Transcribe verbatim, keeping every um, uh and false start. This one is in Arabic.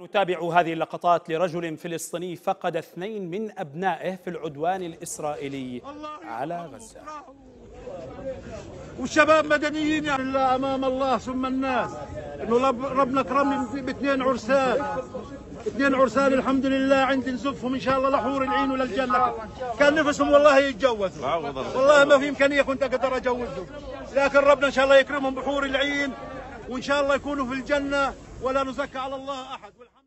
نتابع هذه اللقطات لرجل فلسطيني فقد اثنين من أبنائه في العدوان الإسرائيلي على غزة. والشباب مدنيين إلا أمام الله ثم الناس، إنه ربنا كرمني باثنين عرسان، اثنين عرسان الحمد لله عندي نزفهم إن شاء الله لحور العين وللجنة. كان نفسهم والله يتجوزوا، والله ما في إمكانية كنت أقدر أجوزهم، لكن ربنا إن شاء الله يكرمهم بحور العين وإن شاء الله يكونوا في الجنة ولا نزكى على الله أحد.